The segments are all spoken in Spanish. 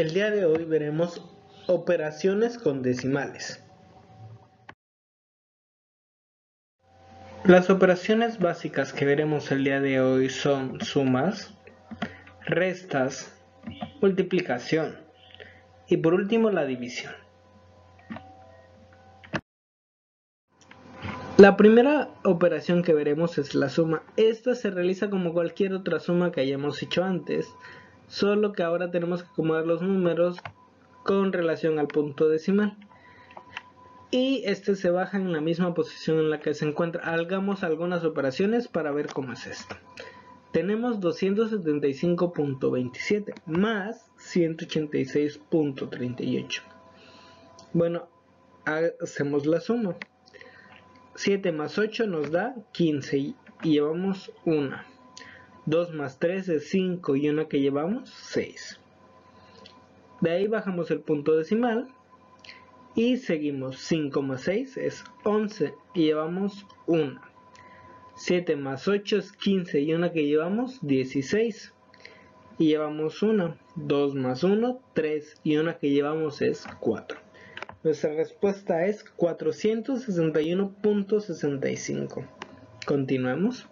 El día de hoy veremos operaciones con decimales. Las operaciones básicas que veremos el día de hoy son sumas, restas, multiplicación y por último la división. La primera operación que veremos es la suma. Esta se realiza como cualquier otra suma que hayamos hecho antes, solo que ahora tenemos que acomodar los números con relación al punto decimal y este se baja en la misma posición en la que se encuentra. Hagamos algunas operaciones para ver cómo es esto. Tenemos 275.27 más 186.38. Bueno, hacemos la suma. 7 más 8 nos da 15 y llevamos 1. 2 más 3 es 5 y una que llevamos 6. De ahí bajamos el punto decimal y seguimos. 5 más 6 es 11 y llevamos 1. 7 más 8 es 15 y una que llevamos 16 y llevamos 1. 2 más 1, 3 y una que llevamos es 4. Nuestra respuesta es 461.65. Continuemos.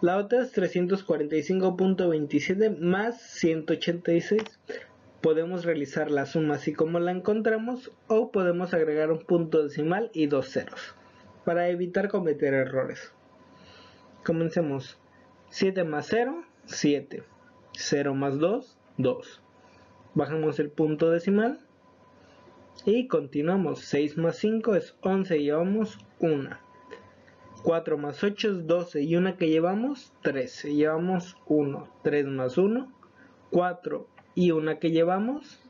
La otra es 345.27 más 186. Podemos realizar la suma así como la encontramos o podemos agregar un punto decimal y dos ceros para evitar cometer errores. Comencemos. 7 más 0, 7. 0 más 2, 2. Bajamos el punto decimal y continuamos. 6 más 5 es 11 y llevamos 1. 4 más 8 es 12 y una que llevamos 13, llevamos 1, 3 más 1, 4 y una que llevamos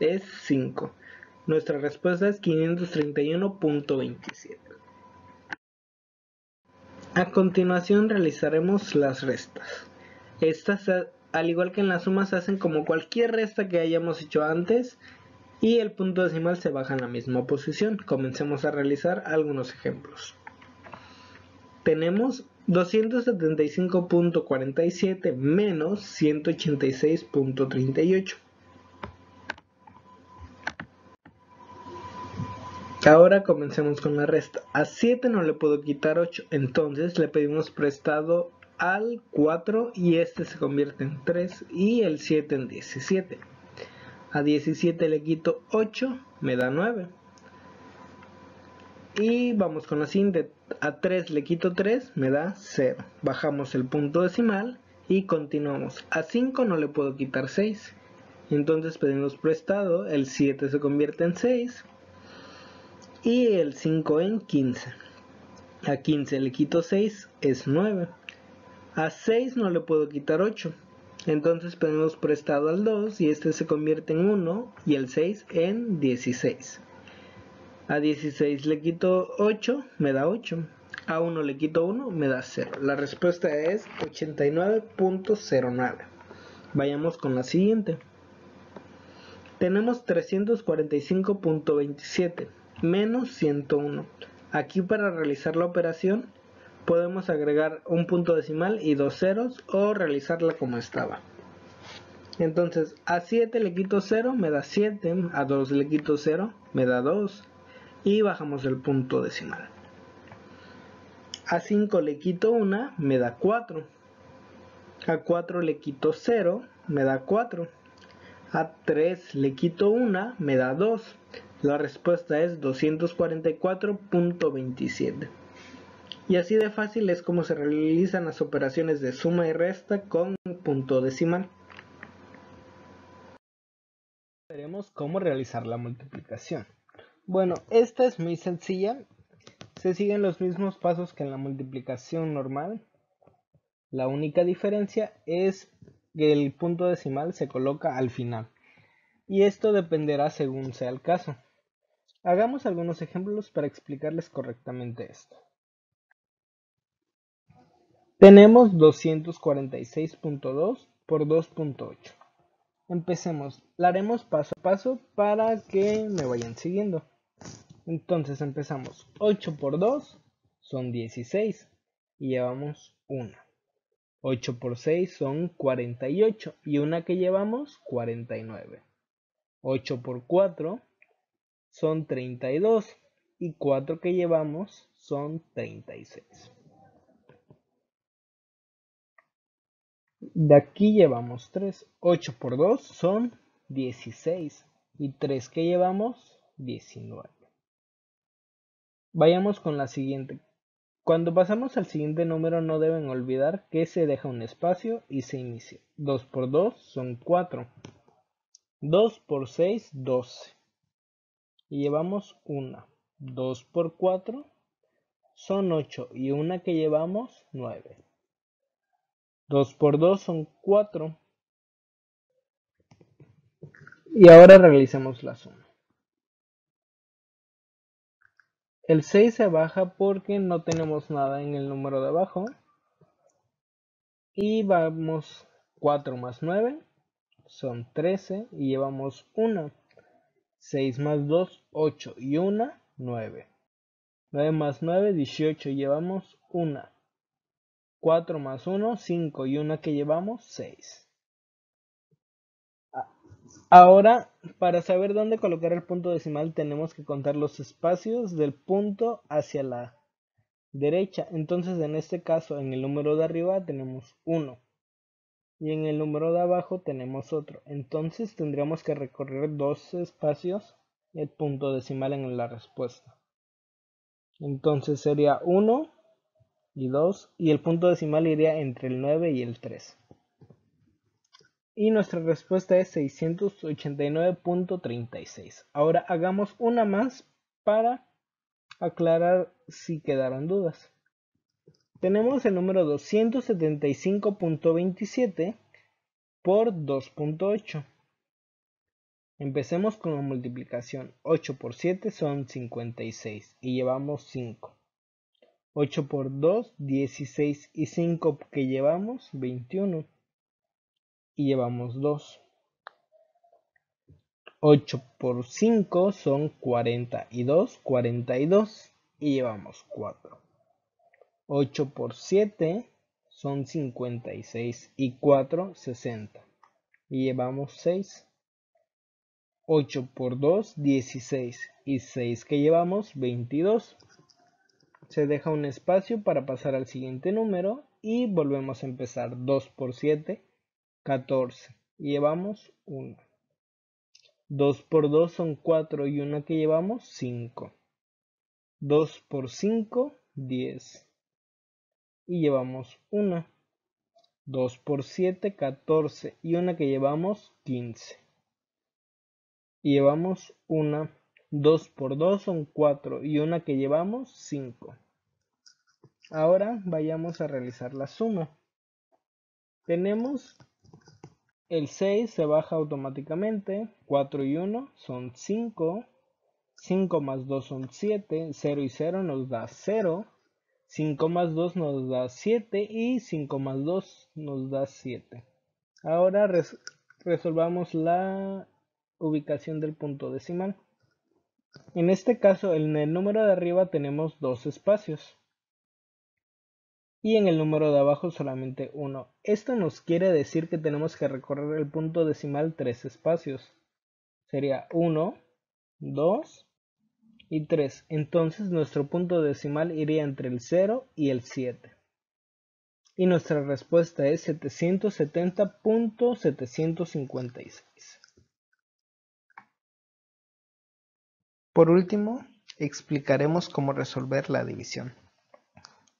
es 5. Nuestra respuesta es 531.27. A continuación realizaremos las restas. Estas, al igual que en las sumas, se hacen como cualquier resta que hayamos hecho antes y el punto decimal se baja en la misma posición. Comencemos a realizar algunos ejemplos. Tenemos 275.47 menos 186.38. Ahora comencemos con la resta. A 7 no le puedo quitar 8, entonces le pedimos prestado al 4 y este se convierte en 3 y el 7 en 17. A 17 le quito 8, me da 9. Y vamos con la siguiente. A 3 le quito 3, me da 0. Bajamos el punto decimal y continuamos. A 5 no le puedo quitar 6. Entonces pedimos prestado, el 7 se convierte en 6 y el 5 en 15. A 15 le quito 6, es 9. A 6 no le puedo quitar 8. Entonces pedimos prestado al 2 y este se convierte en 1 y el 6 en 16. A 16 le quito 8, me da 8. A 1 le quito 1, me da 0. La respuesta es 89.09. Vayamos con la siguiente. Tenemos 345.27 menos 101. Aquí para realizar la operación podemos agregar un punto decimal y dos ceros o realizarla como estaba. Entonces a 7 le quito 0, me da 7. A 2 le quito 0, me da 2. Y bajamos el punto decimal. A 5 le quito 1, me da 4. A 4 le quito 0, me da 4. A 3 le quito 1, me da 2. La respuesta es 244.27. Y así de fácil es como se realizan las operaciones de suma y resta con punto decimal. Veremos cómo realizar la multiplicación. Bueno, esta es muy sencilla, se siguen los mismos pasos que en la multiplicación normal. La única diferencia es que el punto decimal se coloca al final, y esto dependerá según sea el caso. Hagamos algunos ejemplos para explicarles correctamente esto. Tenemos 246.2 por 2.8. Empecemos, la haremos paso a paso para que me vayan siguiendo. Entonces empezamos, 8 por 2 son 16 y llevamos 1. 8 por 6 son 48 y una que llevamos 49. 8 por 4 son 32 y 4 que llevamos son 36. De aquí llevamos 3. 8 por 2 son 16 y 3 que llevamos 19. Vayamos con la siguiente. Cuando pasamos al siguiente número no deben olvidar que se deja un espacio y se inicia. 2 por 2 son 4. 2 por 6, 12. Y llevamos 1. 2 por 4 son 8 y una que llevamos 9. 2 por 2 son 4. Y ahora realicemos la suma. El 6 se baja porque no tenemos nada en el número de abajo. Y vamos 4 más 9 son 13 y llevamos 1. 6 más 2, 8 y 1, 9. 9 más 9, 18 y llevamos 1. 4 más 1, 5 y 1 que llevamos 6. Ahora, para saber dónde colocar el punto decimal, tenemos que contar los espacios del punto hacia la derecha. Entonces, en este caso, en el número de arriba tenemos 1. Y en el número de abajo tenemos otro. Entonces, tendríamos que recorrer dos espacios el punto decimal en la respuesta. Entonces, sería 1 y 2. Y el punto decimal iría entre el 9 y el 3. Y nuestra respuesta es 689.36. Ahora hagamos una más para aclarar si quedaron dudas. Tenemos el número 275.27 por 2.8. Empecemos con la multiplicación. 8 por 7 son 56 y llevamos 5. 8 por 2, 16 y 5 que llevamos, 21. Y llevamos 2. 8 por 5 son 42, 42 y llevamos 4. 8 por 7 son 56 y 4, 60 y llevamos 6. 8 por 2, 16 y 6 que llevamos, 22. Se deja un espacio para pasar al siguiente número y volvemos a empezar. 2 por 7 14 y llevamos 1. 2 por 2 son 4 y una que llevamos 5. 2 por 5, 10 y llevamos 1. 2 por 7, 14 y una que llevamos 15 y llevamos 1. 2 por 2 son 4 y una que llevamos 5. Ahora vayamos a realizar la suma. Tenemos el 6 se baja automáticamente, 4 y 1 son 5, 5 más 2 son 7, 0 y 0 nos da 0, 5 más 2 nos da 7 y 5 más 2 nos da 7. Ahora resolvamos la ubicación del punto decimal. En este caso, en el número de arriba tenemos dos espacios. Y en el número de abajo solamente 1. Esto nos quiere decir que tenemos que recorrer el punto decimal 3 espacios. Sería 1, 2 y 3. Entonces nuestro punto decimal iría entre el 0 y el 7. Y nuestra respuesta es 770.756. Por último, explicaremos cómo resolver la división.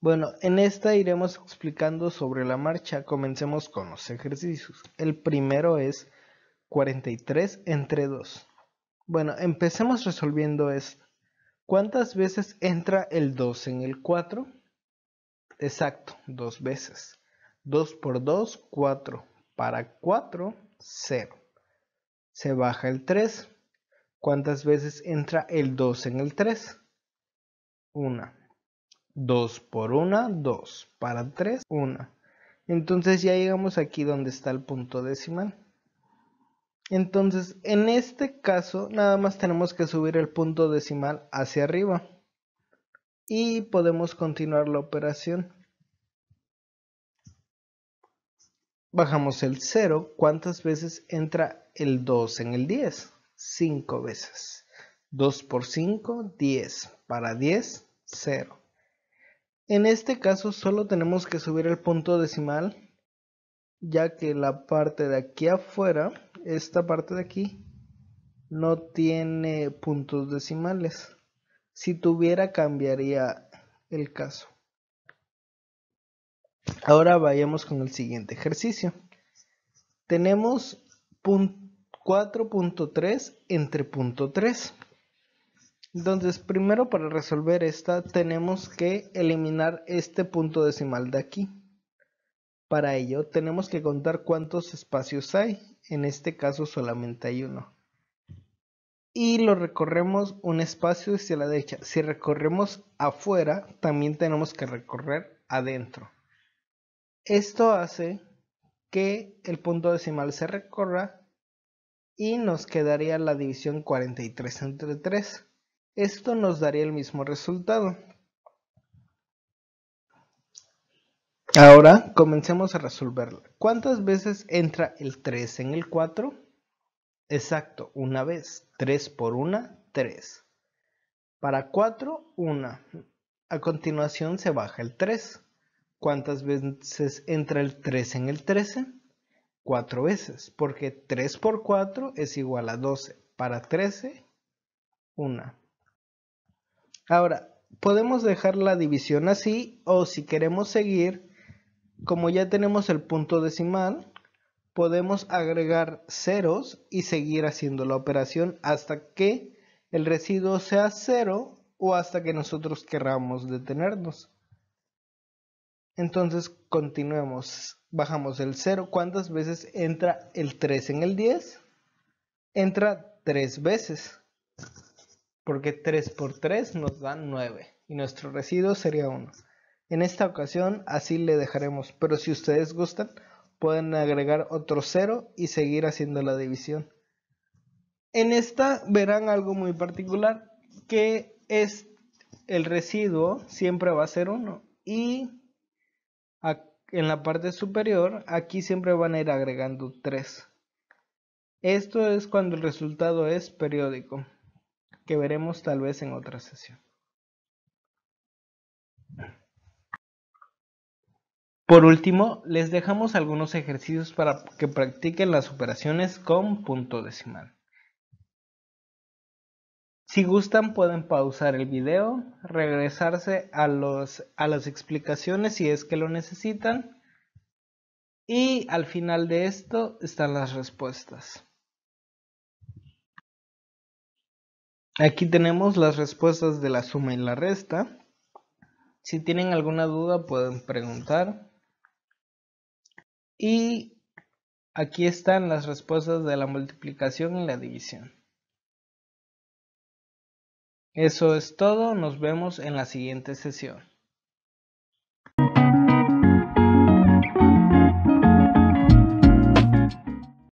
Bueno, en esta iremos explicando sobre la marcha. Comencemos con los ejercicios. El primero es 43 entre 2. Bueno, empecemos resolviendo esto. ¿Cuántas veces entra el 2 en el 4? Exacto, 2 veces. 2 por 2, 4. Para 4, 0. Se baja el 3. ¿Cuántas veces entra el 2 en el 3? 1. 2 por 1, 2. Para 3, 1. Entonces ya llegamos aquí donde está el punto decimal. Entonces, en este caso, nada más tenemos que subir el punto decimal hacia arriba. Y podemos continuar la operación. Bajamos el 0. ¿Cuántas veces entra el 2 en el 10? 5 veces. 2 por 5, 10. Para 10, 0. En este caso solo tenemos que subir el punto decimal, ya que la parte de aquí afuera, esta parte de aquí, no tiene puntos decimales. Si tuviera, cambiaría el caso. Ahora vayamos con el siguiente ejercicio. Tenemos 4.3 entre punto 3. Entonces, primero, para resolver esta, tenemos que eliminar este punto decimal de aquí. Para ello, tenemos que contar cuántos espacios hay. En este caso, solamente hay uno. Y lo recorremos un espacio hacia la derecha. Si recorremos afuera, también tenemos que recorrer adentro. Esto hace que el punto decimal se recorra y nos quedaría la división 43 entre 3. Esto nos daría el mismo resultado. Ahora comencemos a resolverlo. ¿Cuántas veces entra el 3 en el 4? Exacto, una vez. 3 por 1, 3. Para 4, 1. A continuación se baja el 3. ¿Cuántas veces entra el 3 en el 13? 4 veces, porque 3 por 4 es igual a 12. Para 13, 1. Ahora, podemos dejar la división así, o si queremos seguir, como ya tenemos el punto decimal, podemos agregar ceros y seguir haciendo la operación hasta que el residuo sea cero o hasta que nosotros queramos detenernos. Entonces, continuemos. Bajamos el 0. ¿Cuántas veces entra el 3 en el 10? Entra 3 veces. Porque 3 por 3 nos da 9 y nuestro residuo sería 1. En esta ocasión así le dejaremos, pero si ustedes gustan pueden agregar otro 0 y seguir haciendo la división. En esta verán algo muy particular, que es el residuo siempre va a ser 1 y en la parte superior aquí siempre van a ir agregando 3. Esto es cuando el resultado es periódico, que veremos tal vez en otra sesión. Por último, les dejamos algunos ejercicios para que practiquen las operaciones con punto decimal. Si gustan, pueden pausar el video, regresarse a las explicaciones si es que lo necesitan, y al final de esto están las respuestas. Aquí tenemos las respuestas de la suma y la resta. Si tienen alguna duda pueden preguntar. Y aquí están las respuestas de la multiplicación y la división. Eso es todo, nos vemos en la siguiente sesión.